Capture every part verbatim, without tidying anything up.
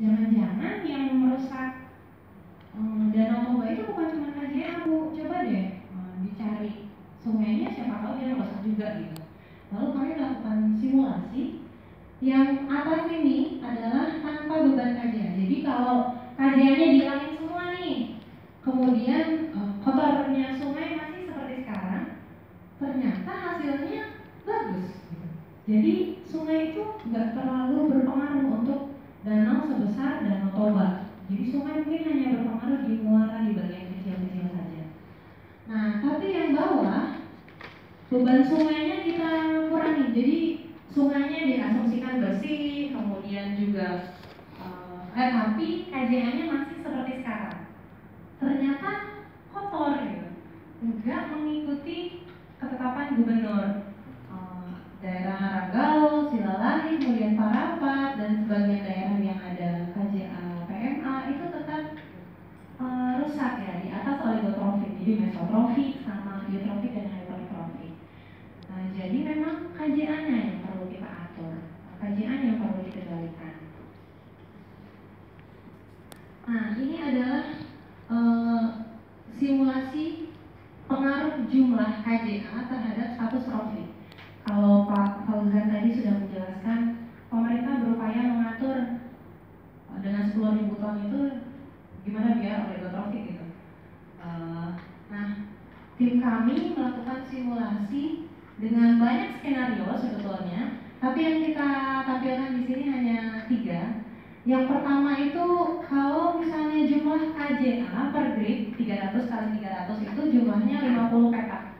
Jangan-jangan yang merusak um, Danau Toba itu bukan cuma K J A, Bu. Coba deh um, dicari sungainya, siapa tahu dia merusak juga gitu. Lalu kami lakukan simulasi. Yang atas ini adalah tanpa beban K J A. Jadi kalau K J A-nya dihilangin semua nih, kemudian um, kotornya sungai masih seperti sekarang, ternyata hasilnya bagus. Jadi sungai itu nggak terlalu berpengaruh untuk danau sebesar Danau Toba. Jadi sungai mungkin hanya berpengaruh di muara, di bagian kecil-kecil saja. Nah, tapi yang bawah beban sungainya kita kurangi. Jadi sungainya diasumsikan bersih, kemudian juga uh, eh tapi K J A-nya masih seperti sekarang. Ternyata kotor gitu, nggak mengikuti ketetapan gubernur daerah Haranggaol, Silalahi, kemudian Parapat, dan sebagian daerah yang ada K J A, P M A itu tetap uh, rusak ya, di atas oligotrofik, jadi mesotrofik sama eutrofik dan hipertrofik. Nah, jadi memang K J A-nya yang perlu kita atur, K J A-nya yang perlu dikendalikan. Nah, ini adalah uh, simulasi pengaruh jumlah K J A terhadap status trofik. Kalau Pak Fauzan tadi sudah menjelaskan, pemerintah berupaya mengatur dengan sepuluh ribu ton itu gimana biar oligotrofik gitu. Uh, nah, tim kami melakukan simulasi dengan banyak skenario sebetulnya, tapi yang kita tampilkan di sini hanya tiga. Yang pertama itu kalau misalnya jumlah K J A per grid tiga ratus kali tiga ratus itu jumlahnya lima puluh petak.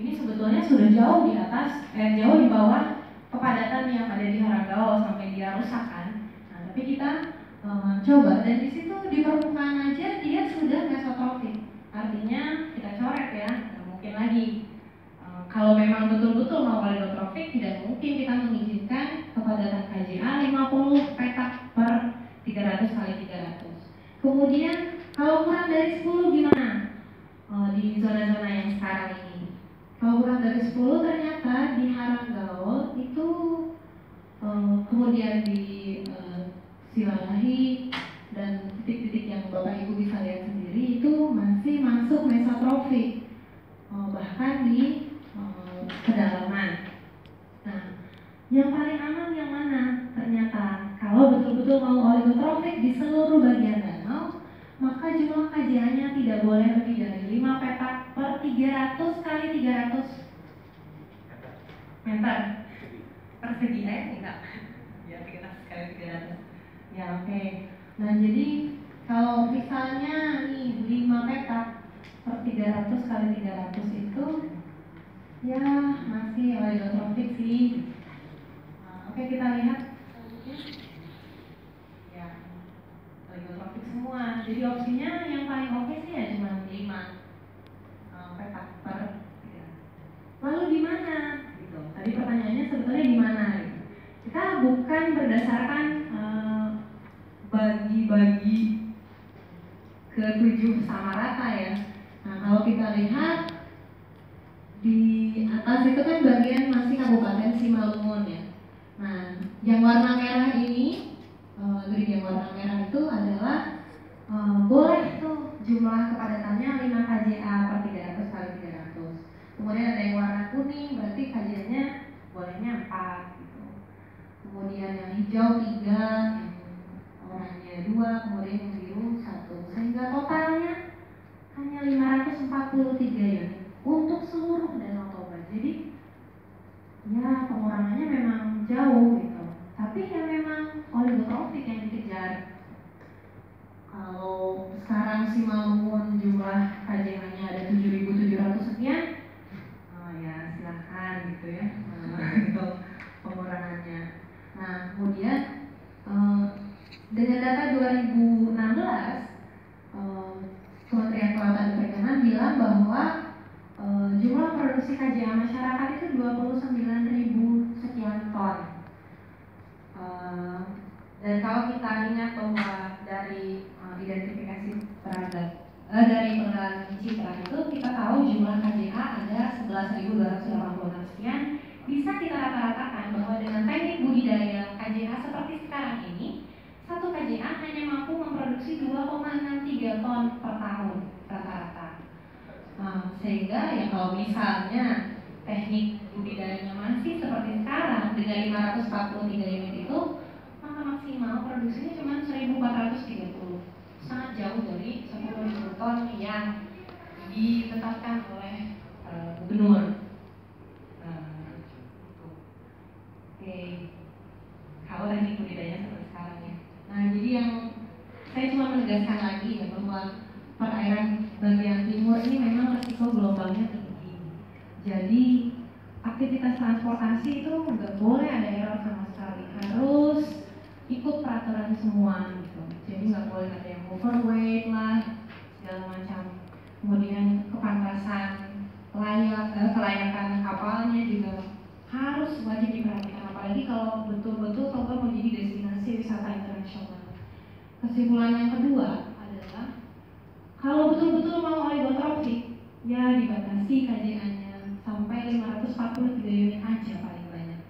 Ini sebetulnya sudah jauh di atas, eh, jauh di bawah kepadatan yang ada di Haranggaol sampai dia rusak kan. Nah, tapi kita um, coba, dan di situ di permukaan aja dia sudah mesotrofik. Artinya kita coret ya, nggak mungkin lagi. Um, kalau memang betul-betul mau oligotrofik, tidak mungkin kita mengizinkan kepadatan K J A lima puluh petak per tiga ratus kali tiga ratus. Kemudian kalau kurang dari sepuluh gimana? Uh, di zona-zona yang sekarang ini. Kalau kurang dari sepuluh ternyata di Haranggaol itu um, kemudian di um, Silalahi dan titik-titik yang Bapak Ibu bisa lihat sendiri itu masih masuk mesotrofik, um, bahkan di um, kedalaman. Nah, yang paling aman yang mana? Ternyata kalau betul-betul mau oligotrofik di seluruh bagian danau, maka jumlah K J A-nya tidak boleh lebih dari lima petak per tiga ratus kali tiga ratus meter persegi ya, enggak? Ya, tiga ratus kali tiga ratus. Ya, oke. Okay. Nah, jadi kalau misalnya nih lima petak per tiga ratus kali tiga ratus itu ya masih oligotrofik sih. Nah, oke, okay, kita lihat. Oligotrofik semua. Jadi opsinya yang paling oke sih ya cuma lima petak per. Lalu di mana? Gitu. Tadi pertanyaannya sebetulnya di mana? Gitu. Kita bukan berdasarkan bagi-bagi uh, ke tujuh sama rata ya. Nah, kalau kita lihat di atas itu kan bagian masih Kabupaten Simalungun ya. Nah, yang warna merah ini, grid yang warna merah itu adalah um, boleh tuh jumlah kepadatannya lima K J A per tiga ratus kali tiga ratus. Kemudian ada yang warna kuning, berarti K J A-nya bolehnya empat gitu. Kemudian yang hijau tiga, yang oranye dua, kemudian yang biru satu. Sehingga totalnya hanya lima ratus empat puluh tiga ya untuk seluruh Danau Toba. Jadi ya pengurangannya memang jauh gitu. Tapi ya memang oligotrofik yang dikejar. Kalau sekarang Simalungun jumlah K J H-nya ada tujuh ribu tujuh ratus sekian, oh ya silahkan gitu ya untuk pengurangannya. Nah, kemudian eh, dengan data dua ribu enam belas eh, Kementerian Kelautan dan Perikanan bilang bahwa eh, jumlah produksi K J H masyarakat itu dua puluh sembilan ribu sekian ton. Uh, dan kalau kita ingat bahwa dari uh, identifikasi terhadap uh, dari pengenalan Cipang itu kita tahu jumlah K J A ada sebelas ribu dua ratus delapan puluh enam sekian, bisa kita rata-ratakan bahwa dengan teknik budidaya K J A seperti sekarang ini, satu K J A Sehingga ya kalau misalnya teknik budidayanya masih seperti sekarang dengan lima ratus empat puluh tiga unit itu, maka maksimal produksinya cuma seribu empat ratus tiga puluh, sangat jauh dari sepuluh ribu ton yang ditetapkan oleh uh, gubernur. Uh, Oke, okay. Kalau teknik budidayanya seperti sekarang ya. Nah, jadi yang saya cuma menegaskan lagi ya bahwa perairan bagian timur ini memang risiko gelombangnya tinggi. Jadi aktivitas transportasi itu nggak boleh ada error sama sekali, harus ikut peraturan semua gitu. Jadi nggak boleh ada yang overweight lah segala macam. Kemudian kepantasan layak, eh, kelayakan kapalnya juga harus wajib diperhatikan, apalagi kalau betul-betul Toba mau jadi destinasi wisata internasional. Kesimpulan yang kedua adalah kalau betul-betul mau oligotropik, ya dibatasi K J A-nya sampai lima ratus empat puluh tiga unit aja paling banyak.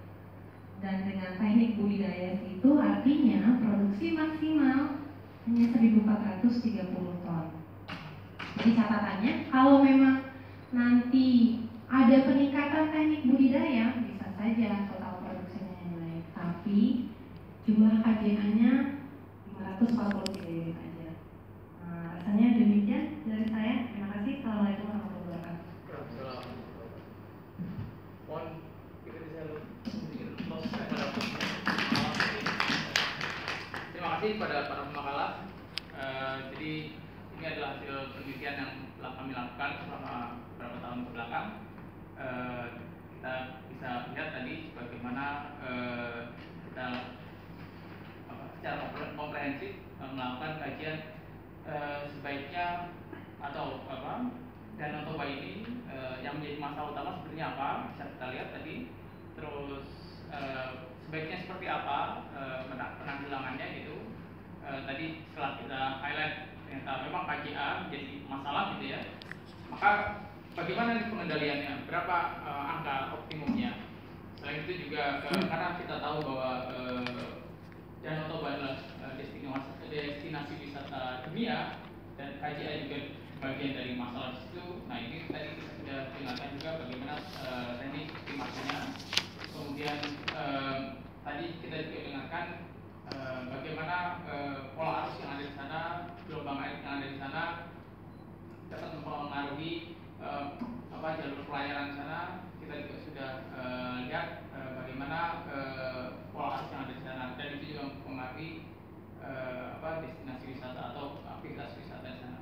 Dan dengan teknik budidaya itu artinya produksi maksimal hanya seribu empat ratus tiga puluh ton. Jadi catatannya, kalau memang nanti ada peningkatan teknik budidaya, bisa saja total produksinya yang naik. Tapi jumlah K J A-nya lima ratus empat puluh tiga unit aja. Nah, rasanya demikian dari saya. Terima kasih. Assalamualaikum warahmatullahi wabarakatuh. Terima kasih kepada para pemakalah. Uh, jadi ini adalah hasil penelitian yang telah kami lakukan selama beberapa tahun kebelakang. E, kita bisa lihat tadi bagaimana e, kita apa, secara komprehensif melakukan kajian e, sebaiknya atau apa Danau Toba ini e, yang menjadi masalah utama sebenarnya apa, bisa kita lihat tadi. Terus e, sebaiknya seperti apa e, penanggulangannya gitu. E, tadi setelah kita highlight ternyata memang K J A menjadi masalah gitu ya. Maka bagaimana pengendaliannya? Berapa uh, angka optimumnya? Selain itu juga uh, karena kita tahu bahwa uh, Danau Toba adalah uh, destinasi wisata dunia dan K J A juga bagian dari masalah itu. Nah ini tadi kita sudah jelaskan juga bagaimana uh, teknik optimasinya. Kemudian uh, tadi kita juga dengarkan uh, bagaimana uh, pola arus yang ada di sana, gelombang air yang ada di sana dapat mempengaruhi uh, apa jalur pelayaran sana. Kita juga sudah uh, lihat uh, bagaimana uh, pola arus yang ada di sana dan itu juga mempengaruhi uh, apa destinasi wisata atau aktivitas wisata di sana.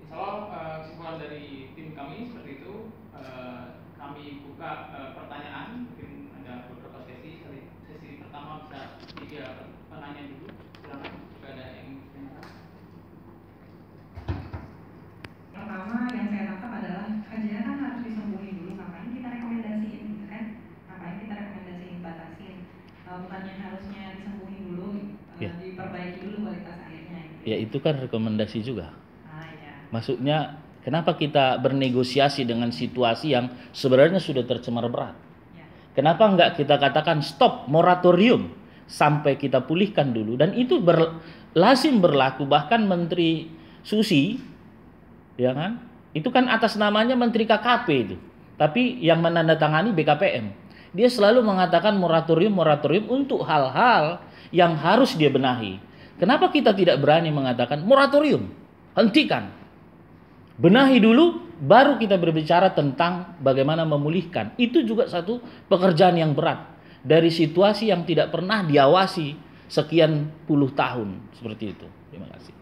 Insya Allah uh, kesimpulan dari tim kami seperti itu. Uh, kami buka uh, pertanyaan, mungkin ada beberapa sesi. Sesi pertama bisa tiga penanya dulu, silakan jika ada yang pertama yang saya tangkap adalah K J A kan harus disembuhin dulu, ngapain kita rekomendasiin gitu kan, ngapain kita rekomendasiin batasin, uh, bukannya harusnya disembuhin dulu, uh, yeah. diperbaiki dulu kualitas airnya gitu. Ya itu kan rekomendasi juga. Ah, iya. Maksudnya kenapa kita bernegosiasi dengan situasi yang sebenarnya sudah tercemar berat, yeah. Kenapa enggak kita katakan stop, moratorium sampai kita pulihkan dulu. Dan itu ber, lazim berlaku. Bahkan Menteri Susi, ya kan? Itu kan atas namanya Menteri K K P itu. Tapi yang menandatangani B K P M. Dia selalu mengatakan moratorium-moratorium untuk hal-hal yang harus dia benahi. Kenapa kita tidak berani mengatakan moratorium? Hentikan. Benahi dulu, baru kita berbicara tentang bagaimana memulihkan. Itu juga satu pekerjaan yang berat. Dari situasi yang tidak pernah diawasi sekian puluh tahun. Seperti itu. Terima kasih.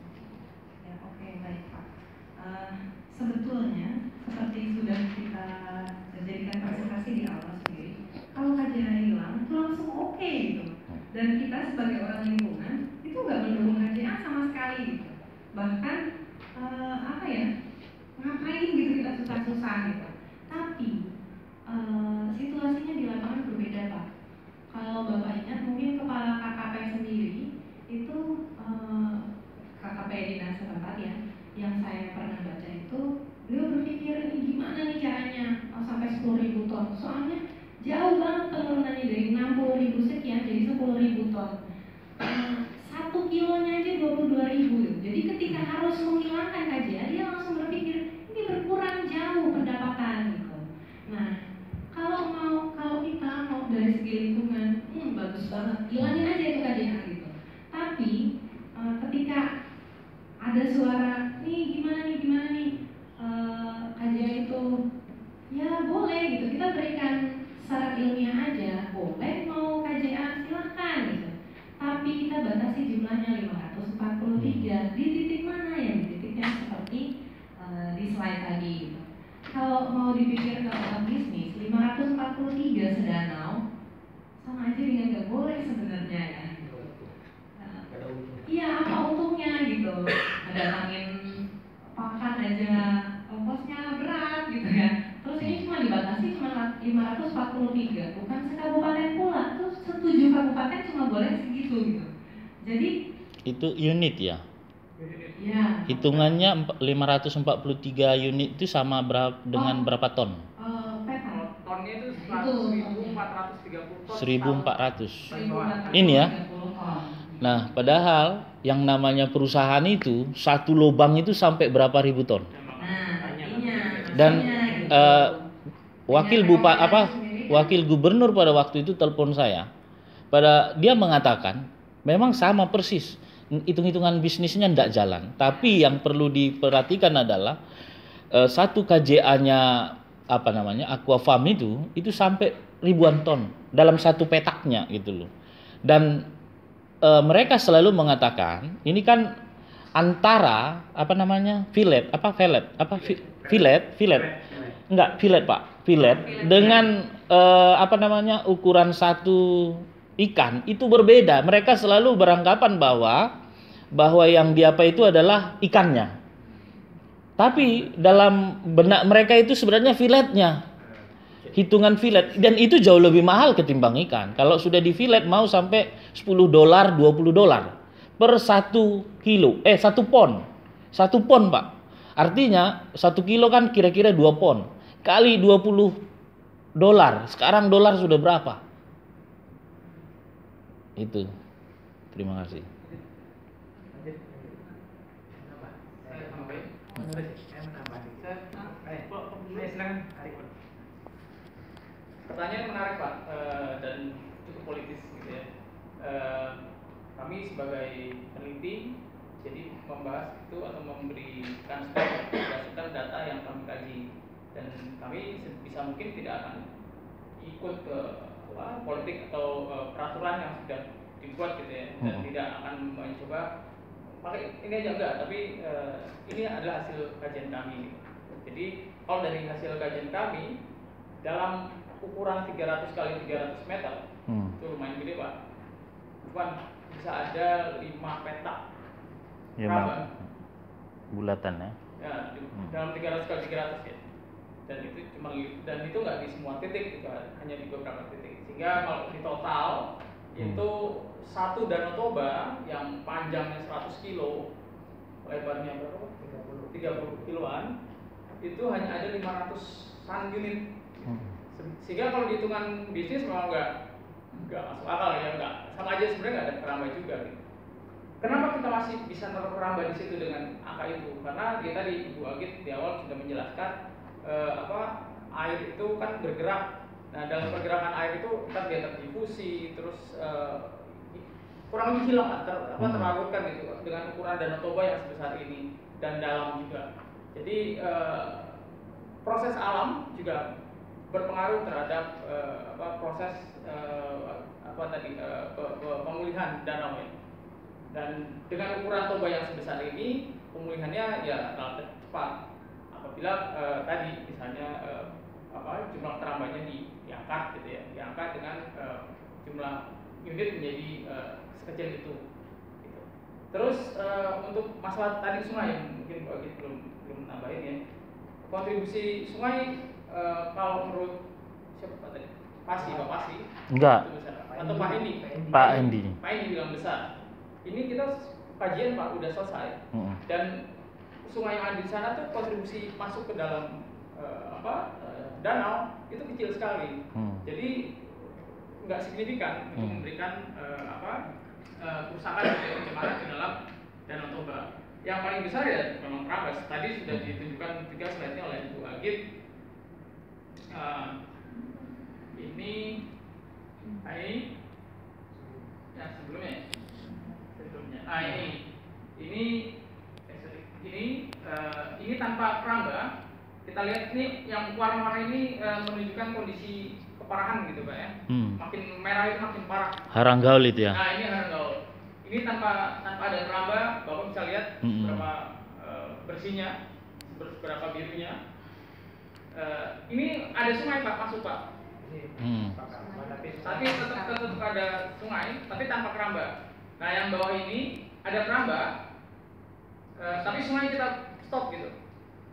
Sebetulnya seperti sudah kita jadikan presentasi di awal sendiri, kalau K J H hilang itu langsung oke okay, gitu. Dan kita sebagai orang lingkungan itu nggak mendukung K J H sama sekali gitu. Bahkan uh, apa ya, ngapain gitu kita susah-susah gitu. Tapi uh, situasinya di lapangan berbeda Pak. Kalau Bapak ingat mungkin kepala K K P sendiri itu uh, K K P dinas setempat ya, yang saya pernah baca itu beliau berpikir ini gimana nih caranya oh, sampai sepuluh ribu ton, soalnya jauh banget penurunannya dari enam puluh ribu sekian jadi sepuluh ribu ton, uh, satu kilonya aja dua puluh dua ribu. Jadi ketika harus menghilangkan K J A dia langsung berpikir ini berkurang jauh uh, di slide tadi. Kalau mau dipikir ke dalam bisnis, lima ratus empat puluh tiga sedanau sama aja dengan nggak boleh sebenarnya ya. Iya, uh, apa untungnya gitu? Datangin pakan aja ongkosnya berat gitu ya. Terus ini cuma dibatasi cuma lima ratus empat puluh tiga, bukan sekabupaten pula. Terus setuju kabupaten cuma boleh segitu gitu. Jadi itu unit ya? Ya. Hitungannya lima ratus empat puluh tiga unit itu sama berapa, dengan oh, berapa ton? Uh, petal. Tonnya itu seribu empat ratus tiga puluh ton. seribu empat ratus. Ini ya. Nah, padahal yang namanya perusahaan itu satu lubang itu sampai berapa ribu ton? Nah, dan iya, uh, wakil bupa apa wakil gubernur pada waktu itu telepon saya. Pada dia mengatakan memang sama persis. Hitung-hitungan bisnisnya tidak jalan, tapi yang perlu diperhatikan adalah eh, satu K J A-nya apa namanya aquafarm itu itu sampai ribuan ton dalam satu petaknya gitu loh. Dan eh, mereka selalu mengatakan ini kan antara apa namanya filet apa velet apa fi, filet filet enggak filet pak filet dengan eh, apa namanya ukuran satu ikan itu berbeda. Mereka selalu beranggapan bahwa bahwa yang diapa itu adalah ikannya, tapi dalam benak mereka itu sebenarnya filetnya, hitungan filet, dan itu jauh lebih mahal ketimbang ikan. Kalau sudah di filet mau sampai sepuluh dolar, dua puluh dolar per satu kilo, eh satu pon, satu pon pak. Artinya satu kilo kan kira-kira dua pon kali dua puluh dolar. Sekarang dolar sudah berapa? Itu, terima kasih. Pertanyaan menarik pak dan cukup politis gitu ya. Kami sebagai peneliti jadi membahas itu atau memberikan berdasarkan data yang kami kaji, dan kami bisa mungkin tidak akan ikut ke apa, politik atau uh, peraturan yang sudah dibuat gitu ya, dan hmm. tidak akan mencoba pakai ini aja enggak, tapi uh, ini adalah hasil kajian kami gitu. Jadi kalau dari hasil kajian kami dalam ukuran tiga ratus kali tiga ratus meter hmm. itu lumayan gede pak, bukan bisa ada lima petak ya, bulatan ya, ya hmm. dalam tiga ratus kali tiga ratus ya, dan itu cuma dan itu nggak di semua titik gitu, hanya di beberapa titik, sehingga kalau di total hmm. itu satu Danau Toba yang panjangnya seratus kilo, lebarnya berapa tiga puluh kiloan, itu hanya ada lima ratusan unit hmm. sehingga kalau dihitungan bisnis memang nggak nggak masuk akal ya, nggak sama aja sebenarnya, nggak ada keramba juga gitu. Kenapa kita masih bisa merambah di situ dengan angka itu? Karena dia tadi Ibu Agit di awal sudah menjelaskan Uh, apa air itu kan bergerak. Nah dalam pergerakan air itu kita dia terdifusi, terus uh, kurang lebih hilang ter, apa terlarutkan gitu dengan ukuran Danau Toba yang sebesar ini dan dalam juga. Jadi uh, proses alam juga berpengaruh terhadap uh, apa, proses uh, apa tadi uh, pemulihan danau ini. Dan dengan ukuran Toba yang sebesar ini pemulihannya ya relatif cepat. Apabila eh, tadi misalnya eh, apa, jumlah kerambanya di, diangkat gitu ya, diangkat dengan eh, jumlah unit menjadi eh, sekecil itu. Gitu. Terus eh, untuk masalah tadi sungai yang mungkin Bu Agit belum belum nambahin ya, kontribusi sungai eh, kalau menurut siapa tadi? Pasi, Pak Pasi? Enggak. Atau Pak Indi? Pak Indi. Pak Indi bilang besar. Ini kita kajian Pak udah selesai hmm. dan sungai yang ada di sana tuh kontribusi masuk ke dalam uh, apa uh, danau itu kecil sekali, hmm. jadi nggak signifikan hmm. untuk memberikan uh, apa uh, kerusakan atau pencemaran ke dalam Danau Toba. Yang paling besar ya memang Keramba. Tadi sudah ditunjukkan tiga slide-nya oleh Bu Agit. Uh, ini, ini, ya sebelumnya, sebelumnya. Ah ini, ini. Ini, uh, ini tanpa keramba, kita lihat ini yang warna-warna ini uh, menunjukkan kondisi keparahan gitu pak ya, hmm. makin merah itu makin parah. Haranggaol itu ya? Nah ini Haranggaol, ini tanpa tanpa ada keramba, bapak bisa lihat hmm. berapa uh, bersihnya, berapa birunya. Uh, ini ada sungai Pak, masuk Pak. Hmm. Tapi tetap, tetap ada sungai, tapi tanpa keramba. Nah yang bawah ini ada keramba, uh, tapi sungai kita stop gitu.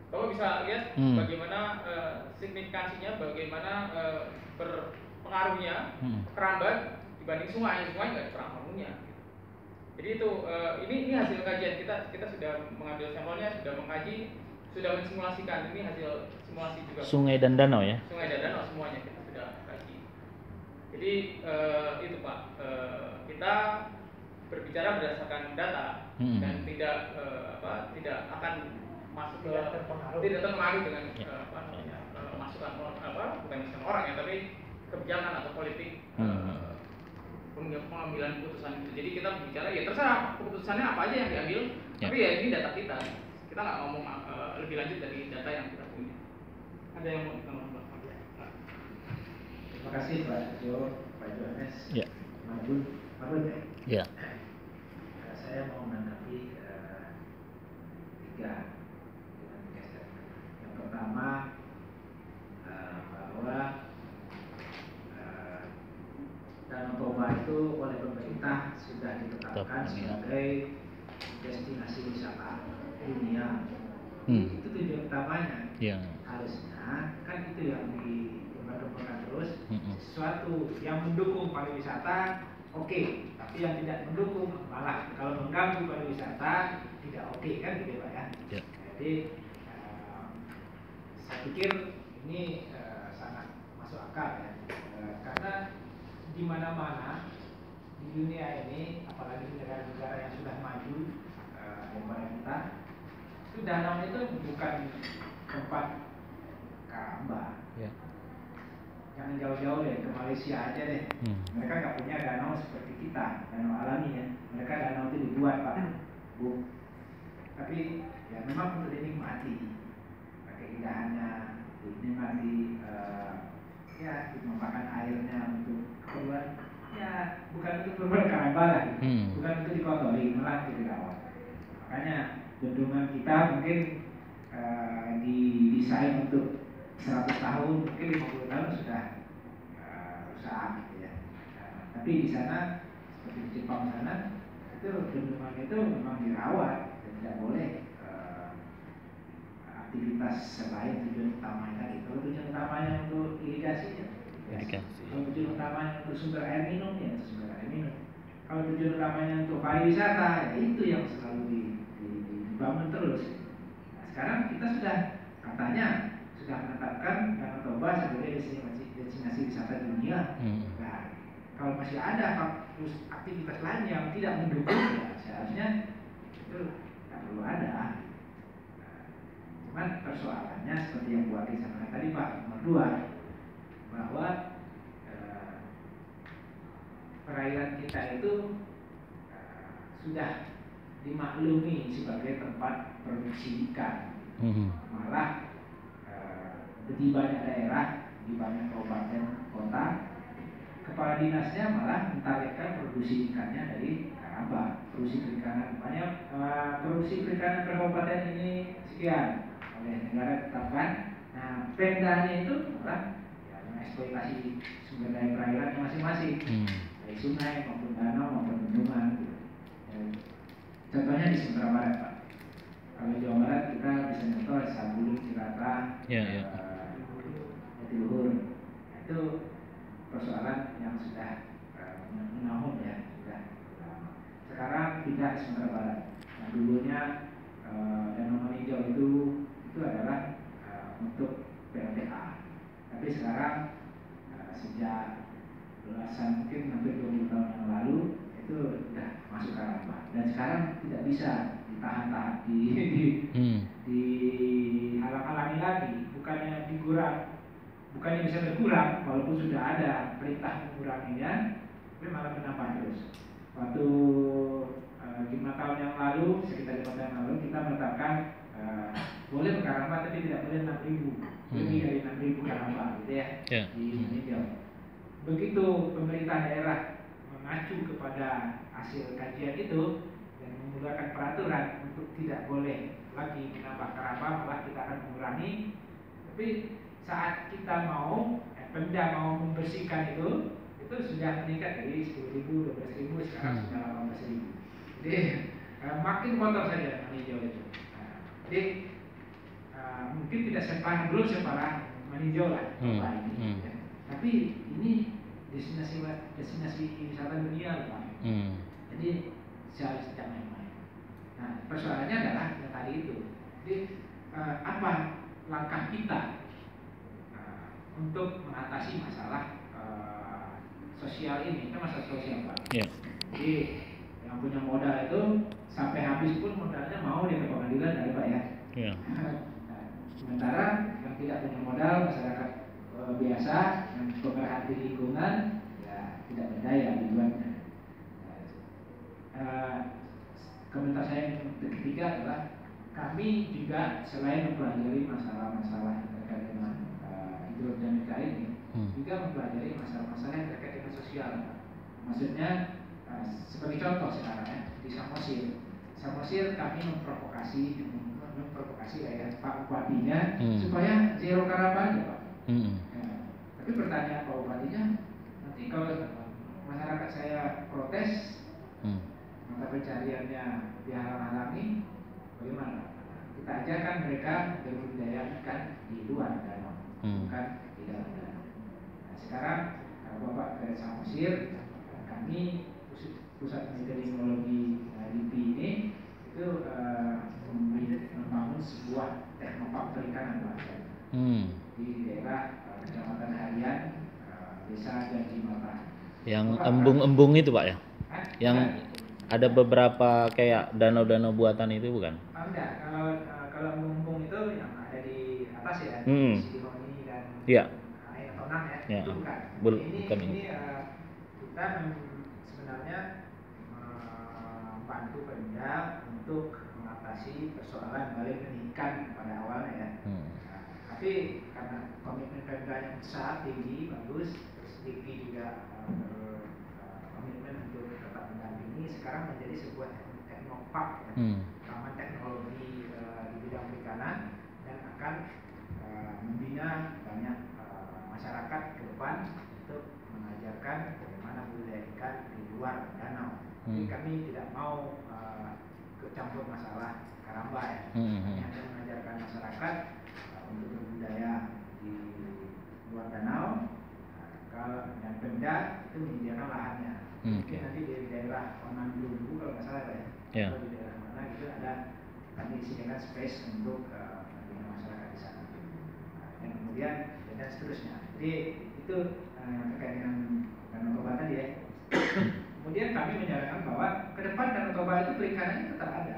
Bapak bisa lihat hmm. bagaimana uh, signifikansinya, bagaimana uh, berpengaruhnya hmm. keramba dibanding sungai, sungai nggak ada pengaruhnya. Gitu. Jadi itu uh, ini ini hasil kajian kita, kita sudah mengambil sampelnya, sudah mengkaji. Sudah mensimulasikan, ini hasil simulasi juga. Sungai dan danau ya? Sungai dan danau semuanya kita sudah kaji. Jadi uh, itu Pak, uh, kita berbicara berdasarkan data hmm. dan tidak uh, apa tidak akan masuk ke tidak terpengaruh, tidak terpengaruh dengan ya. uh, apa namanya uh, masukan apa bukan masukan orang ya, tapi kebijakan atau politik hmm. uh, pengambilan keputusan itu. Jadi kita berbicara ya terserah keputusannya apa aja yang diambil, ya. Tapi ya ini data kita. Kita nggak ngomong uh, lebih lanjut dari data yang kita punya. Ada yang mau kita ngomong? Terima kasih Pak Jo, Pak Jhohannes, yeah. Marbun, Marbun ya. Yeah. Uh, saya mau menanggapi uh, tiga, tiga statement. Yang pertama uh, bahwa uh, Danau Toba itu oleh pemerintah sudah ditetapkan sebagai destinasi wisata dunia. hmm. Itu tujuan utamanya yeah. Harusnya kan itu yang diperlukan terus mm-hmm. sesuatu yang mendukung pariwisata oke, okay. Tapi yang tidak mendukung malah kalau mengganggu pariwisata tidak oke, okay, kan gitu Pak ya yeah. Jadi uh, saya pikir ini uh, sangat masuk akal ya uh, karena di mana-mana di dunia ini apalagi negara-negara yang sudah maju uh, pemerintah itu danau itu bukan tempat keramba, yeah. Jangan jauh-jauh deh ke Malaysia aja deh. Hmm. Mereka nggak punya danau seperti kita, danau alami ya. Mereka danau itu dibuat Pak, Bu. Tapi ya memang untuk dinikmati, keindahannya, dinikmati, uh, ya memakan airnya untuk keluar. Ya bukan untuk keluar keramba lah, hmm. bukan untuk dikotori, malah di danau. Makanya bendungan kita mungkin uh, didesain untuk seratus tahun, mungkin lima puluh tahun sudah uh, rusak gitu ya. Uh, tapi di sana, seperti di Cipang sana, itu bendungan itu memang dirawat dan tidak boleh uh, aktivitas selain tujuan utamanya tadi. Kalau tujuan utamanya untuk irigasinya, ya. Kalau tujuan utamanya untuk sumber air minum, ya sumber air minum. Kalau tujuan utamanya untuk pariwisata, ya itu yang selalu di bangun terus. Nah, sekarang kita sudah katanya sudah menetapkan Danau Toba sebagai destinasi wisata dunia. Hmm. Nah, kalau masih ada aktivitas lain yang tidak mendukung, ya seharusnya itu tidak perlu ada. Nah, cuman persoalannya seperti yang buat disampaikan tadi Pak nomor dua bahwa eh, perairan kita itu eh, sudah dimaklumi sebagai tempat produksi ikan, mm-hmm. malah e, di banyak daerah, di banyak kabupaten kota, kepala dinasnya malah menarikkan produksi ikannya dari keramba, produksi perikanan banyak, e, produksi perikanan per kabupaten ini sekian oleh negara tetapkan. Nah, pemdanya itu malah ya, mengeksploitasi sumber daya perairan masing-masing, mm. dari sungai maupun danau maupun bendungan. Contohnya di Sumatera Barat Pak. Kalau Jawa Barat kita bisa contoh Sabulung, Cirata, yeah, yeah. uh, Jatiluhur. Itu persoalan yang sudah uh, menahun ya sudah. Uh, sekarang tidak di Sumatera Barat. Nah, dulunya uh, Danau Maninjau itu itu adalah uh, untuk P L T A. Tapi sekarang uh, sejak belasan mungkin hampir dua puluh tahun yang lalu itu sudah masuk keramba dan sekarang tidak bisa ditahan-tahan di di, hmm. di halang-halangi lagi, bukannya dikurang, bukannya bisa berkurang walaupun sudah ada perintah menguranginya, tapi malah menambah terus. Waktu lima uh, tahun yang lalu, sekitar lima tahun yang lalu kita menetapkan uh, boleh berkaramba tapi tidak boleh enam ribu, lebih hmm. dari enam ribu karamba gitu ya yeah. di Indonesia. Hmm. Begitu pemerintah daerah mengacu kepada hasil kajian itu dan mengeluarkan peraturan untuk tidak boleh lagi menambah keramba pertama adalah kita akan mengurangi. Tapi saat kita mau, eh, Pemda mau membersihkan itu, itu sudah meningkat dari sepuluh ribu, dua belas ribu, sekarang sudah delapan belas ribu. Jadi eh, makin kotor saja Maninjau itu. Nah, jadi eh, mungkin tidak separah dulu separah Maninjau lah, hmm. ini, hmm. ya. Tapi ini destinasi destinasi wisata dunia loh, hmm. jadi seharusnya tidak main-main. Nah, persoalannya adalah yang tadi itu. Jadi eh, apa langkah kita eh, untuk mengatasi masalah eh, sosial ini? Itu masalah sosial, Pak. Yeah. Jadi yang punya modal itu sampai habis pun modalnya mau di pengadilan dari Pak ya. Yeah. Nah, sementara yang tidak punya modal masyarakat eh, biasa yang pemerhati lingkungan ya tidak berdaya tujuannya. Uh, komentar saya yang ketiga adalah kami juga selain mempelajari masalah-masalah yang terkait dengan uh, hidrodinamika ini, hmm. juga mempelajari masalah-masalah yang terkait dengan sosial. Maksudnya uh, sebagai contoh sekarang ya, di Samosir, Samosir kami memprovokasi, memprovokasi ya, Pak Bupatinya hmm. supaya zero karamba aja Pak. Hmm. Nah, tapi pertanyaan Pak Bupatinya nanti kalau masyarakat saya protes, hmm. mata pencariannya dihalang-halangi, bagaimana? Kita ajarkan mereka berbudidaya ikan di luar danau, hmm. bukan di dalam danau. Nah, sekarang Bapak dari Samosir, kami pusat mineralogi LIPI ini itu uh, membangun sebuah teknopark perikanan bahasa hmm. di daerah uh, kecamatan Harian, uh, desa Janji Mata. Yang embung-embung itu Pak ya? Yang nah, ada beberapa kayak danau-danau buatan itu bukan? Enggak, kalau kalau mumpung itu yang ada di atas ya, hmm. Silalahi dan yeah. air tonang ya, yeah. itu bukan. Bul ini bukan ini, ini uh, kita sebenarnya membantu uh, Pemda untuk mengatasi persoalan balik ikan pada awalnya ya. Hmm. Nah, tapi karena komitmen Pemda yang besar, tinggi, bagus, terus LIPI juga uh, komitmen untuk tetap mendampingi, sekarang menjadi sebuah teknopark ya, hmm. taman teknologi uh, di bidang perikanan dan akan uh, membina banyak uh, masyarakat ke depan untuk mengajarkan bagaimana budidaya ikan di luar danau. Hmm. Jadi kami tidak mau uh, kecampur masalah karamba ya, hmm. kami hanya mengajarkan masyarakat uh, untuk berbudidaya di luar danau. Kalau dan Pemda itu menyediakan lahannya. Hmm. Mungkin nanti di daerah Onan dulu kalau nggak salah ya, yeah. atau di daerah mana gitu ada kami disediakan space untuk uh, masyarakat di sana. Nah, dan kemudian dan seterusnya. Jadi itu uh, terkait dengan Danau Toba tadi ya. Kemudian kami menyarankan bahwa ke depan Danau Toba itu perikanannya tetap ada,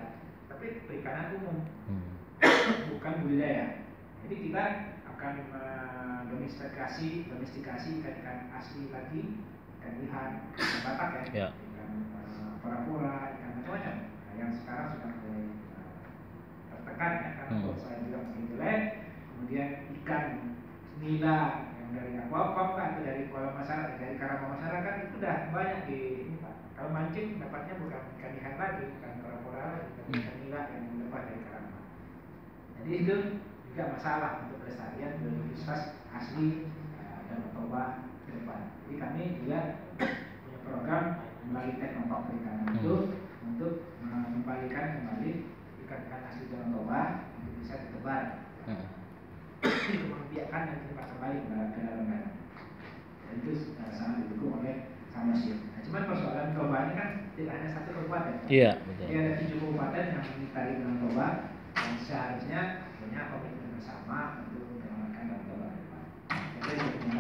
tapi perikanan umum hmm. bukan budidaya. Jadi kita akan mendomestikasi domestikasi ikan-ikan asli lagi, ikan lihan, ikan batak ya, yeah. ikan uh, pora-pora, ikan macam-macam nah, yang sekarang sudah mulai uh, tertekan ya, karena hmm. saya juga masih jelek. Kemudian ikan nila yang dari aquafarm kan, dari kolam masyarakat, dari karamba masyarakat itu udah banyak di ini Pak. Kalau mancing dapatnya bukan ikan lihan lagi, bukan pora-pora, ikan, hmm. ikan nila yang dapat dari karamba. Jadi itu tidak masalah untuk pelestarian biodiversitas asli uh, dan Toba ke depan. Jadi kami juga punya program melalui teknopark perikanan hmm. itu untuk mengembalikan kembali ikan-ikan asli dan Toba untuk bisa ditebar, hmm. untuk membiarkan dan ditebar kembali ke dalam danau. Dan itu uh, sangat didukung oleh Samosir. Nah, cuman persoalan Toba ini kan tidak hanya satu kabupaten. Iya, betul. Jadi ada tujuh kabupaten yang mengitari dengan Toba dan seharusnya punya komitmen sama untuk menyelamatkan Danau Toba. Terima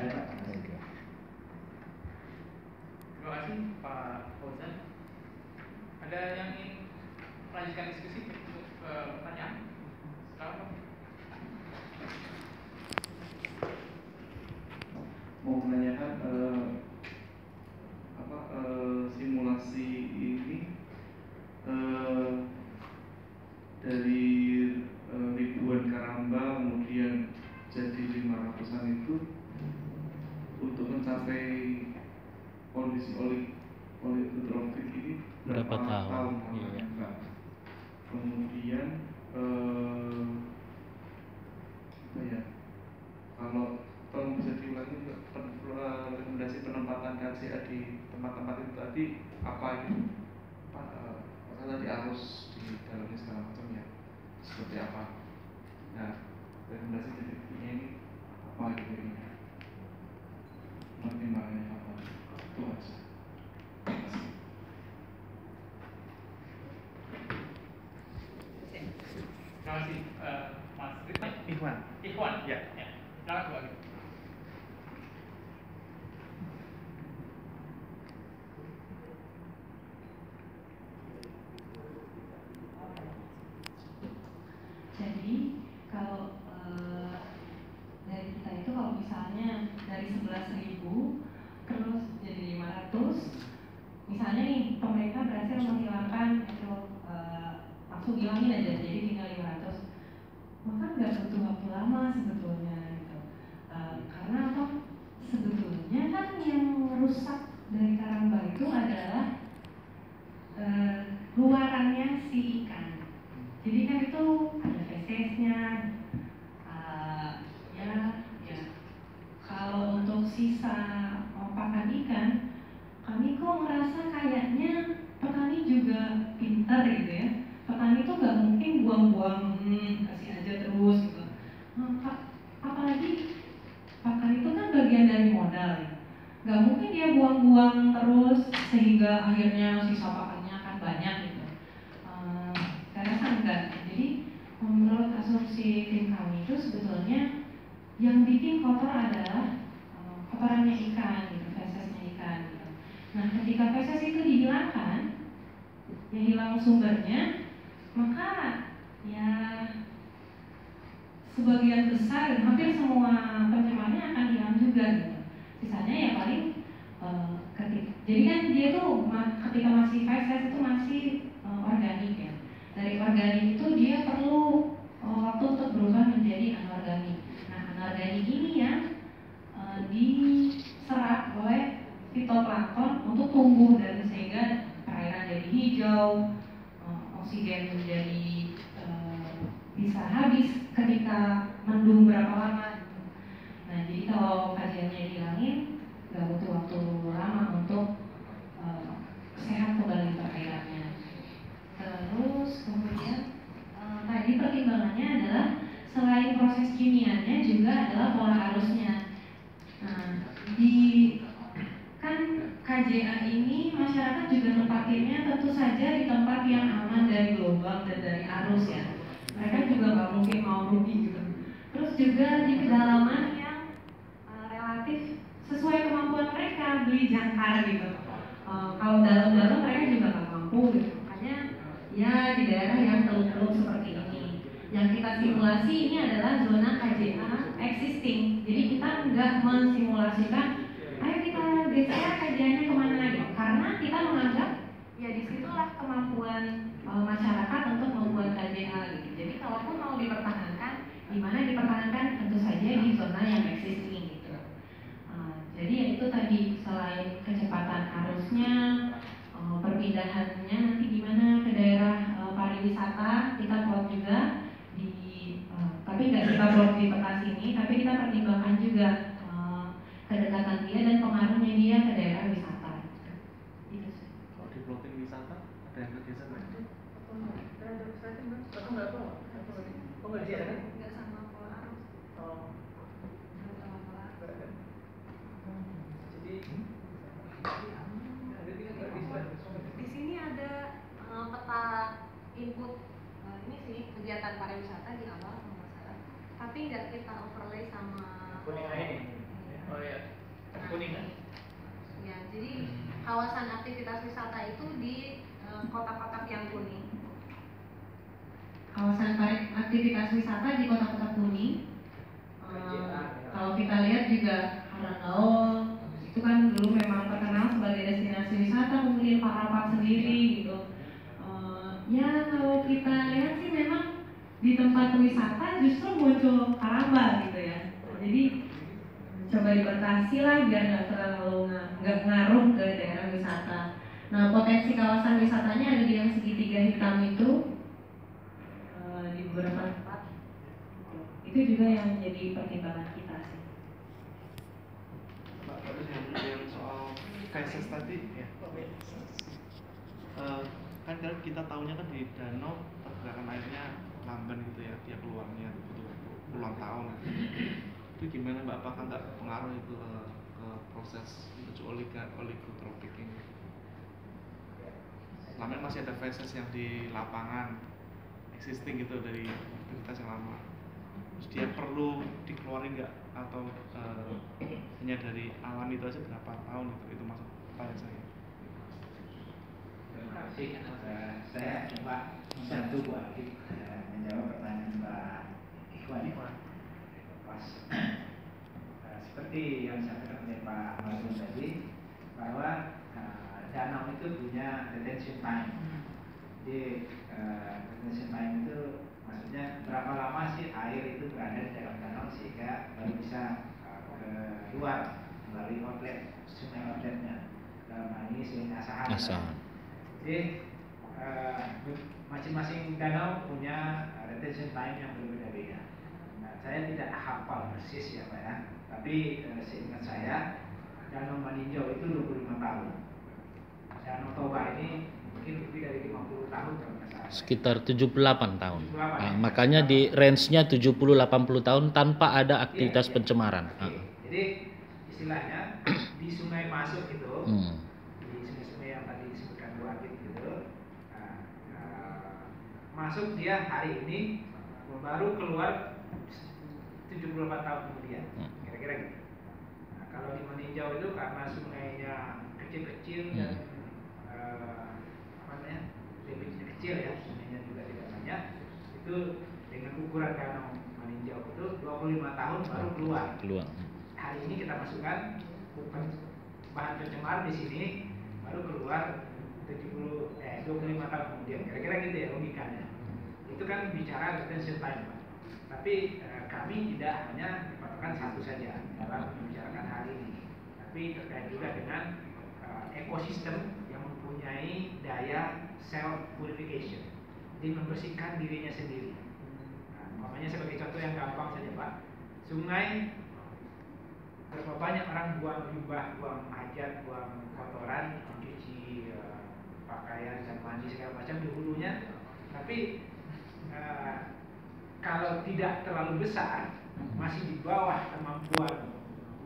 kasih Pak Fauzan. Ada yang ingin melanjutkan diskusi untuk pertanyaan? Silakan. Mau menanyakan eh, apa eh, simulasi ini eh, dari ribuan karamba kemudian jadi lima ratusan itu untuk mencapai kondisi oligotropik ini berapa tahun? Tahun iya. Kemudian eh, seperti apa. Nah, rekomendasi detektifnya ini apa jadinya? Pertimbangannya apa? Itu aja. Terima kasih, Mas Ikhwan. Ikhwan, ya. Silakan Bu Agit. korban itu ya, tiap luangnya puluhan tahun itu gimana Mbak, apakah nggak pengaruh itu ke, ke proses oligotropik ini? Selama masih ada fesis yang di lapangan existing gitu dari aktivitas yang lama, terus dia perlu dikeluarin nggak atau uh, hanya dari alam itu aja berapa tahun itu itu maksud pertanyaan saya. Terima kasih. Uh, saya coba membantu Bu Alif uh, menjawab pertanyaan Mbak Ikhwan Ikhwan. Pas uh, seperti yang disampaikan oleh Pak Marbun tadi bahwa uh, danau itu punya detention time. Jadi uh, detention time itu maksudnya berapa lama sih air itu berada di dalam danau sehingga baru bisa uh, keluar melalui outlet, sungai outletnya dalam hal ini Sungai Asahan. Kan? Jadi masing-masing uh, danau punya detention time yang berbeda-beda. Nah, saya tidak hafal persis ya Pak ya, tapi uh, seingat saya Danau Maninjau itu dua puluh lima tahun. Danau Toba ini mungkin lebih dari lima puluh tahun kalau nggak salah. Sekitar tujuh puluh delapan tahun. tujuh puluh delapan, nah, ya? Makanya di range-nya tujuh puluh delapan puluh tahun tanpa ada aktivitas ya, ya, pencemaran. Okay. Uh. Jadi istilahnya di sungai masuk itu, hmm. di sungai-sungai yang tadi disebutkan Bu Abid itu, nah, uh, masuk dia hari ini baru keluar tujuh puluh delapan tahun kemudian. Hmm. Kira-kira gitu. Nah, kalau di Maninjau itu karena sungainya kecil-kecil hmm. dan debitnya kecil ya, sungainya juga tidak banyak, itu dengan ukuran Danau Maninjau itu dua puluh lima tahun baru keluar. keluar. Hari ini kita masukkan bahan pencemar di sini baru keluar tujuh puluh eh dua puluh lima tahun kemudian. Kira-kira gitu ya logikanya. Itu kan bicara retention time, Pak. Tapi eh, kami tidak hanya dipatokan satu saja dalam membicarakan hal ini, tapi terkait juga dengan eh, ekosistem mempunyai daya self purification, jadi membersihkan dirinya sendiri. Nah, makanya sebagai contoh yang gampang saja Pak, sungai berapa banyak orang buang limbah, buang hajat, buang kotoran, mencuci uh, pakaian dan mandi segala macam di hulunya. Tapi uh, kalau tidak terlalu besar, masih di bawah kemampuan,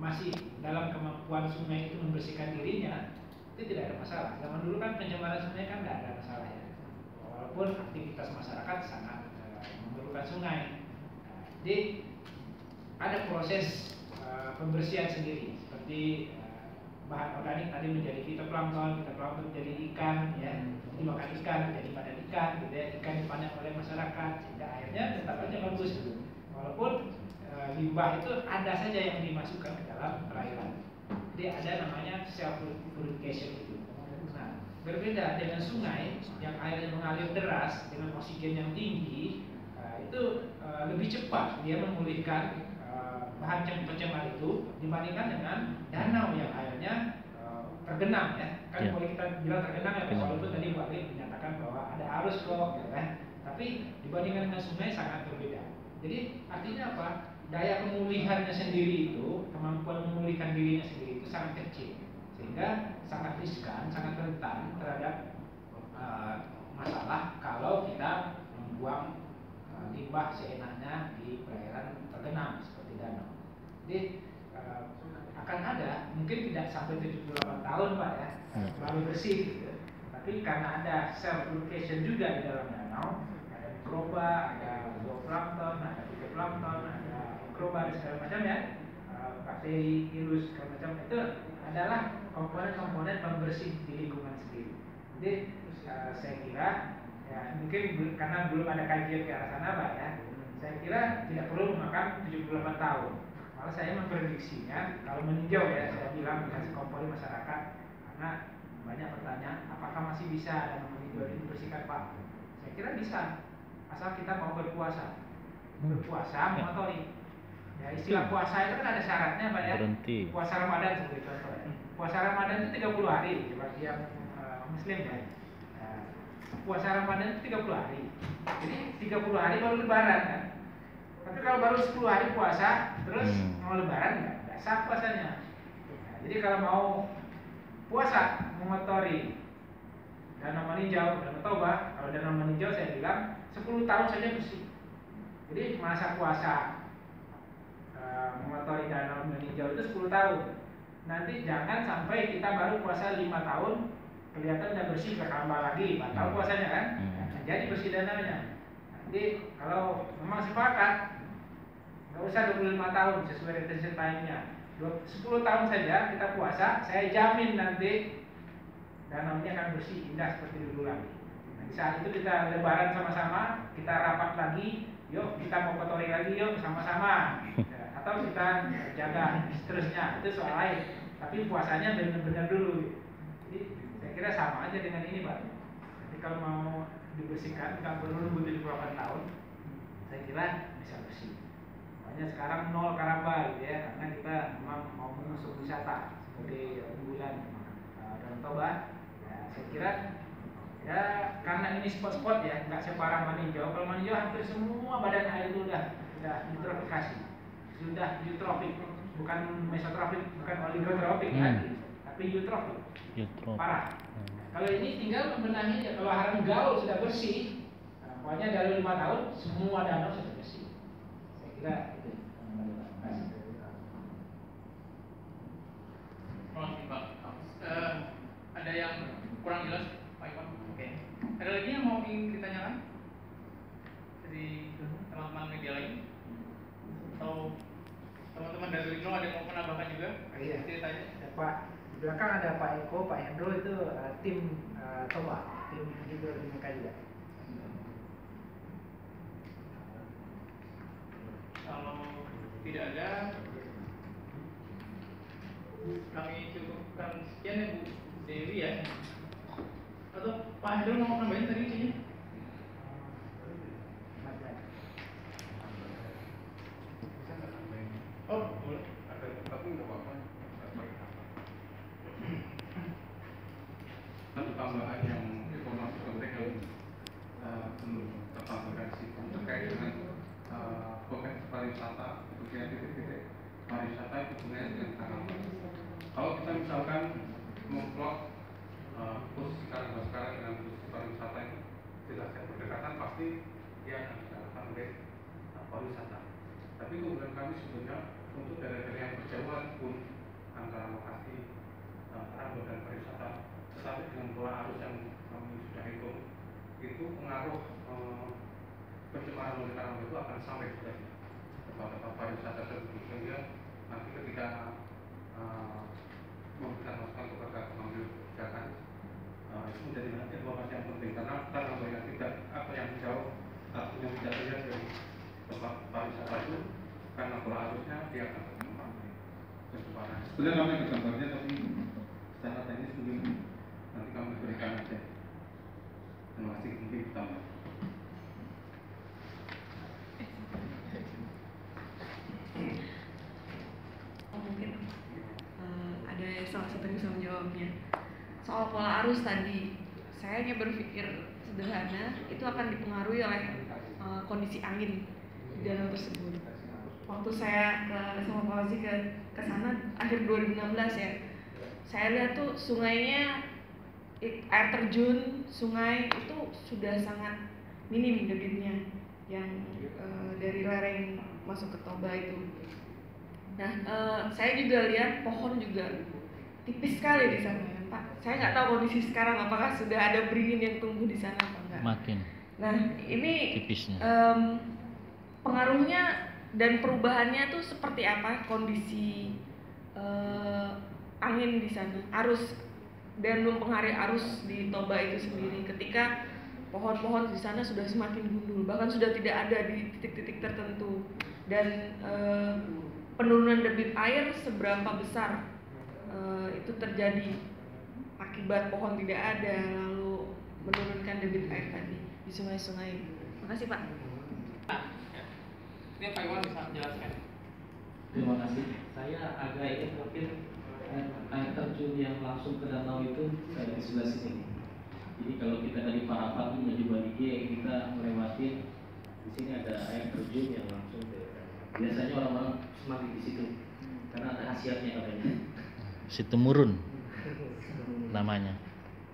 masih dalam kemampuan sungai itu membersihkan dirinya, itu tidak ada masalah. Zaman dulu kan pencemaran sungai kan tidak ada masalah ya, walaupun aktivitas masyarakat sangat uh, memerlukan sungai. Nah, jadi ada proses uh, pembersihan sendiri seperti uh, bahan organik tadi menjadi fitoplankton, fitoplankton menjadi ikan ya, jadi makan ikan jadi padan ikan, jadi ikan dipanen oleh masyarakat sehingga airnya tetap aja bagus gitu. Walaupun uh, limbah itu ada saja yang dimasukkan ke dalam perairan. Jadi ada namanya self purification itu. Nah, berbeda dengan sungai yang airnya mengalir deras dengan oksigen yang tinggi, uh, itu uh, lebih cepat dia memulihkan uh, bahan pencemar itu dibandingkan dengan danau yang airnya uh, tergenang ya. Kan yeah. Kalau kita bilang tergenang ya, yeah. Walaupun tadi Bu Ali menyatakan bahwa ada arus kok, ya kan? Tapi dibandingkan dengan sungai sangat berbeda. Jadi artinya apa? Daya pemulihannya sendiri itu, kemampuan memulihkan dirinya sendiri itu sangat kecil, sehingga sangat riskan, sangat rentan terhadap uh, masalah kalau kita membuang uh, limbah seenaknya di perairan tergenang seperti danau. Jadi uh, akan ada, mungkin tidak sampai tujuh puluh delapan tahun Pak ya, selalu bersih gitu. Tapi karena ada self purification juga di dalam danau, ada mikroba, ada zooplankton, ada fitoplankton, ada mikroba dan segala macam ya, bakteri, virus, segala macam, itu adalah komponen-komponen pembersih di lingkungan sendiri. Jadi uh, saya kira ya, mungkin karena belum ada kajian ke arah sana Pak ya, saya kira tidak perlu memakan tujuh puluh delapan tahun. Malah saya memprediksinya kalau meninjau ya, saya bilang dikasih kompori masyarakat karena banyak pertanyaan apakah masih bisa dan meninjau ini bersihkan Pak? Saya kira bisa, asal kita mau berpuasa, berpuasa mengotori. Ya, istilah puasa itu kan ada syaratnya Pak ya. Berhenti. Puasa Ramadan sebagai contoh ya. Puasa Ramadan itu tiga puluh hari bagi yang uh, muslim ya. Nah, puasa Ramadan itu tiga puluh hari. Jadi tiga puluh hari baru lebaran kan. Tapi kalau baru sepuluh hari puasa terus hmm. mau lebaran enggak? Enggak sah puasanya. Nah, jadi kalau mau puasa mengotori Danau Maninjau, Danau Toba, kalau Danau Maninjau saya bilang sepuluh tahun saja bersih. Jadi masa puasa uh, mengotori Danau Maninjau itu sepuluh tahun. Nanti jangan sampai kita baru puasa lima tahun kelihatan udah bersih berkambah lagi, batal puasanya kan, nah, jadi bersih danaunya. Nanti kalau memang sepakat nggak usah dua puluh lima tahun sesuai retention time-nya, sepuluh tahun saja kita puasa, saya jamin nanti danaunya akan bersih, indah seperti dulu lagi. Nah, saat itu kita lebaran sama-sama, kita rapat lagi, yuk kita mau kotori lagi yuk sama-sama, atau kita jaga seterusnya, itu soal lain. Tapi puasanya benar-benar dulu. Jadi saya kira sama aja dengan ini Pak. Jadi kalau mau dibersihkan, nggak perlu nunggu tujuh puluh delapan tahun, saya kira bisa bersih. Makanya sekarang nol Keramba gitu ya, karena kita memang mau mengusung wisata sebagai unggulan uh, Danau Toba. Ya, saya kira ya karena ini spot-spot ya, nggak separah Maninjau. Kalau Maninjau hampir semua badan air itu udah udah eutrofikasi. Sudah eutrofik, bukan mesotrofik, bukan oligotrofik hmm. lagi, tapi eutrofik, eutrofik. Parah. Hmm. Kalau ini tinggal membenahi ya. Kalau Haranggaol sudah bersih, nah, pokoknya dari lima tahun semua danau sudah bersih. Saya kira itu. Terima kasih Pak. Uh, ada yang kurang jelas Pak Iwan? Oke. Ada lagi yang mau ingin ditanyakan dari teman-teman media lain? Atau teman-teman dari Lino ada yang mau menambahkan juga? Iya. Ceritanya. Ya, Pak, di belakang ada Pak Eko, Pak Hendro itu uh, tim uh, Toba, tim juga di K J A. Kalau tidak ada, kami cukupkan sekian ya Bu Dewi ya. Atau Pak Hendro mau nambahin tadi sini? Oh, boleh. Ada tapi nggak apa-apa. Satu tambahan yang informasi penting yang belum tersampaikan di situ terkait dengan potensi pariwisata, khususnya titik-titik pariwisata itu sebenarnya dengan tanaman. Kalau kita misalkan memplot kurs sekarang sekarang dengan kurs pariwisata yang jelasnya berdekatan, pasti yang dikatakan oleh pariwisata. Tapi kemudian kami sebenarnya untuk daerah-daerah yang berjauhan pun antara lokasi Rambut dan pariwisata, tetapi dengan pola arus yang kami sudah hitung itu pengaruh eh, pencemaran oleh Rambut itu akan sampai ke tempat-tempat pariwisata tersebut, sehingga nanti ketika eh, memberikan masukan kepada pengambil kebijakan eh, itu menjadi nanti informasi yang penting karena Rambut yang tidak apa yang jauh atau yang tidak terlihat dari tempat pariwisata itu karena pola arusnya dia akan memakai kecepatan. Sebenarnya kami ada gambarnya tapi secara teknis mungkin nanti kami berikan aja. Terima kasih mungkin ditambah. Oh, mungkin uh, ada salah satu yang bisa menjawabnya soal pola arus tadi. Saya hanya berpikir sederhana itu akan dipengaruhi oleh uh, kondisi angin danau tersebut. Waktu saya ke sama Pak Wazi ke kesana akhir dua ribu enam belas ya, saya lihat tuh sungainya air terjun sungai itu sudah sangat minim debitnya yang e, dari lereng masuk ke Toba itu. Nah e, saya juga lihat pohon juga tipis sekali di sana Pak. Saya nggak tahu kondisi sekarang apakah sudah ada beringin yang tumbuh di sana apa enggak. Makin. Nah ini tipisnya. Um, pengaruhnya dan perubahannya tuh seperti apa kondisi eh, angin di sana, arus dan mempengaruhi arus di Toba itu sendiri ketika pohon-pohon di sana sudah semakin gundul, bahkan sudah tidak ada di titik-titik tertentu dan eh, penurunan debit air seberapa besar eh, itu terjadi akibat pohon tidak ada lalu menurunkan debit air tadi di sungai-sungai. Makasih Pak. Ini Pak Iwan bisa menjelaskan. Terima kasih. Saya agak ingin mungkin air terjun yang langsung ke danau itu dari sebelah sini. Jadi kalau kita dari Parapat menuju Banige, kita melewati di sini ada air terjun yang langsung ke. Biasanya orang-orang semakin di situ karena ada khasiatnya katanya. Sitemurun namanya.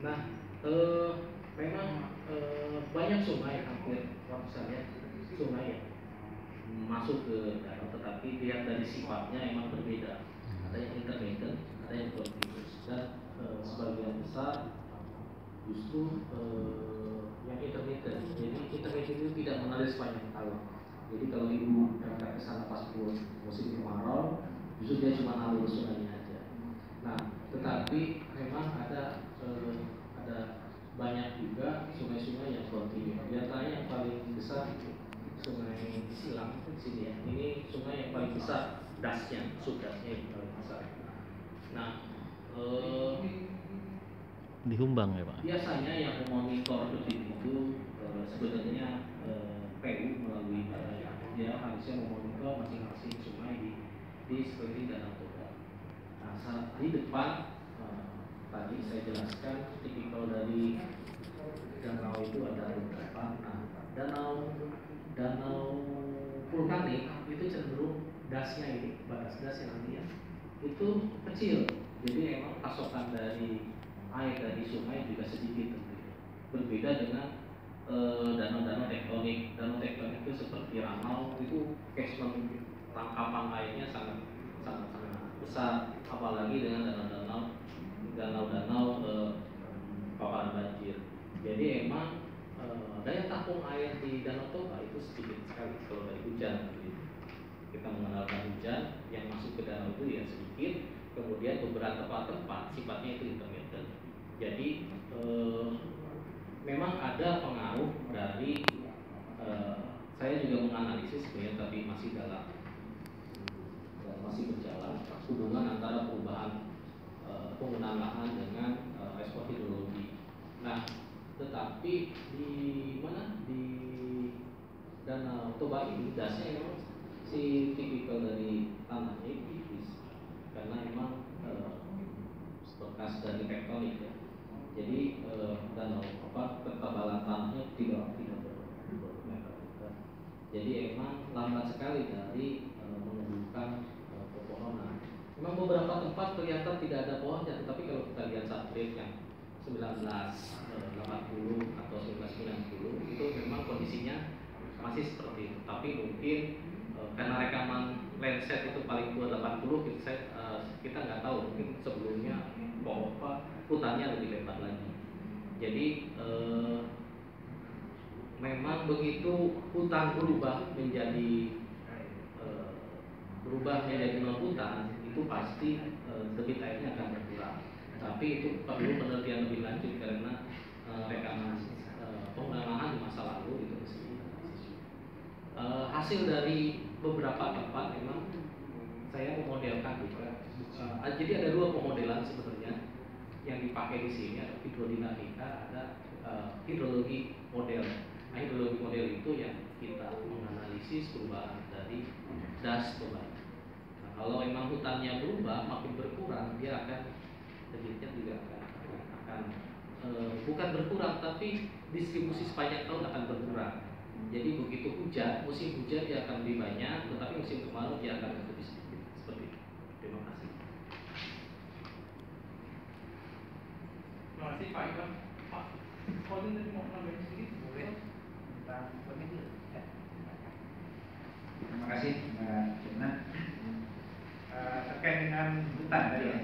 Nah, eh, memang eh, banyak sungai hampir ratusannya sungai ya. masuk ke danau, tetapi lihat dari sifatnya emang berbeda. Ada yang intermittent, ada yang continuous, dan e, sebagian besar justru e, yang intermittent. Jadi intermittent itu tidak mengalir sepanjang tahun. Jadi kalau ibu berangkat ke sana pas musim kemarau, justru dia cuma ngalir sungainya aja. Nah, tetapi memang ada e, ada banyak juga sungai-sungai yang kontinu. Biasanya yang paling besar Sungai Silam di sini ya. Ini sungai yang paling besar dasnya, sudasnya yang paling besar. Nah, eh, dihumbang ya Pak. Biasanya yang memonitor detik itu eh, sebenarnya eh, P U melalui eh, dia harusnya memonitor masing-masing sungai di di sekeliling Danau Toba. Nah, saat di depan eh, tadi saya jelaskan tipikal dari danau itu ada beberapa. Nah, danau Danau vulkanik itu cenderung dasnya ini, batas das yang namanya itu kecil, jadi emang pasokan dari air dari sungai juga sedikit tentunya. Berbeda dengan danau-danau e, tektonik. Danau tektonik itu seperti ramal, itu catchment tangkapan airnya sangat sangat sangat besar, apalagi dengan danau-danau danau-danau e, paparan banjir. Jadi emang daya tampung air di Danau Toba itu sedikit sekali kalau dari hujan. Kita mengandalkan hujan yang masuk ke danau itu ya sedikit, kemudian beberapa tempat-tempat sifatnya itu intermittent. Jadi eh, memang ada pengaruh dari eh, saya juga menganalisis sebenarnya, tapi masih dalam masih berjalan hubungan antara perubahan eh, penggunaan lahan dengan eh, respon hidrologi. Nah, tetapi di mana di Danau Toba ini dasnya memang si tipikal dari tanahnya itu tipis, karena memang eh, bekas dari tektonik ya. Jadi eh, danau apa ketebalan tanahnya tidak tidak bermeter. Jadi emang lambat sekali dari eh, menumbuhkan eh, pepohonan. Memang beberapa tempat kelihatan tidak ada pohonnya, tetapi kalau kita lihat satelit yang seribu sembilan ratus delapan puluh atau seribu sembilan ratus sembilan puluh itu memang kondisinya masih seperti itu, tapi mungkin e, karena rekaman landset itu paling tua delapan puluh, kita e, kita nggak tahu, mungkin sebelumnya mau apa hutannya lebih lebar lagi. Jadi e, memang begitu hutan berubah menjadi e, berubah menjadi non hutan, itu pasti e, debit airnya akan berkurang. Tapi itu perlu penelitian lebih lanjut karena uh, rekaman uh, pengenalan di masa lalu itu uh, hasil dari beberapa tempat memang saya memodelkan juga. Uh, jadi ada dua pemodelan sebenarnya yang dipakai di sini, ada hidrodinamika, ada uh, hidrologi model. Nah, hidrologi model itu yang kita menganalisis perubahan dari das toba. Nah, kalau memang hutannya berubah makin berkurang, dia akan debitnya juga akan, akan e, bukan berkurang, tapi distribusi sepanjang tahun akan berkurang. Jadi begitu hujan, musim hujan dia akan lebih banyak, tetapi musim kemarau dia akan lebih sedikit. Seperti itu. Terima kasih. Terima kasih Pak Iwan. Pak, kalau nanti mau nambahin sedikit, boleh? Kita berbicara. Terima kasih Mbak Jena. Uh, terkait dengan hutan tadi ya.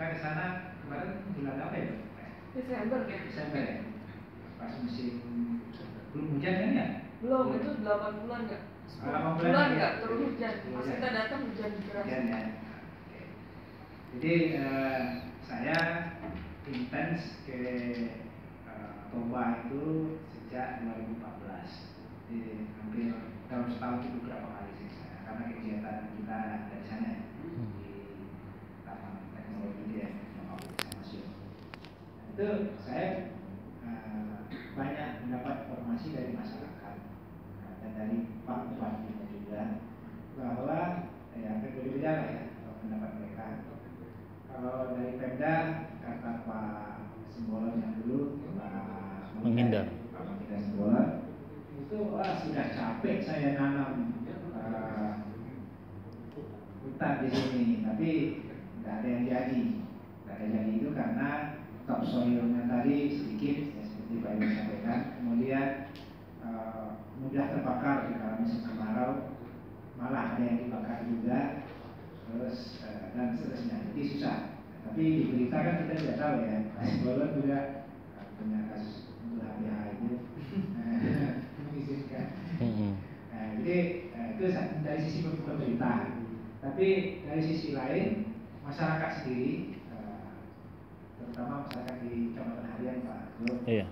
Kita ke sana kemarin bulan apa ya? Desember ya. Desember ya. Pas musim belum hujan kan ya? Belum, itu delapan bulan nggak? Delapan bulan nggak ya? Terus hujan. Pas kita datang hujan deras. Hujan ya. Oke. Jadi eh, saya intens ke eh, Toba itu sejak dua ribu empat belas. Jadi hampir dalam setahun itu beberapa kali sih saya, karena kegiatan kita dari sana. Dia Samosir. Itu saya uh, banyak mendapat informasi dari masyarakat uh, dan dari Pak Bupati juga bahwa ya berbeda ya pendapat mereka. Kalau dari Pemda kata Pak Bolon yang dulu Pak menghindar, Pak Bolon itu wah sudah capek saya nanam uh, hutan di sini, tapi tidak ada yang jadi. Tidak ada yang jadi itu karena topsoilnya tadi sedikit ya, seperti Pak Ibu sampaikan. Kemudian uh, mudah terbakar di dalam musim kemarau. malah ada yang dibakar juga, terus uh, dan seterusnya. Jadi susah. Tapi di berita kan kita tidak tahu ya. Mas Bolon juga uh, punya kasus H P H itu mengizinkan. Nah, jadi uh, itu dari sisi pemerintah. Tapi dari sisi lain masyarakat sendiri, uh, terutama masyarakat di Kecamatan Harian Pak Guru, iya.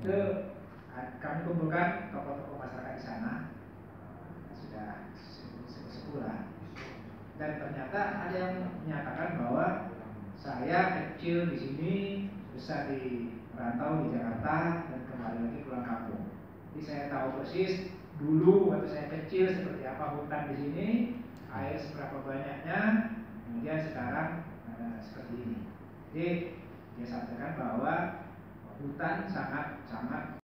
Itu kami kumpulkan tokoh-tokoh masyarakat di sana, uh, sudah sepuluh-sepuluh. Dan ternyata ada yang menyatakan bahwa saya kecil di sini, besar di merantau di Jakarta, dan kembali lagi pulang kampung. Jadi saya tahu persis dulu waktu saya kecil seperti apa hutan di sini, air seberapa banyaknya, kemudian sekarang uh, seperti ini. Jadi dia sampaikan bahwa hutan sangat sangat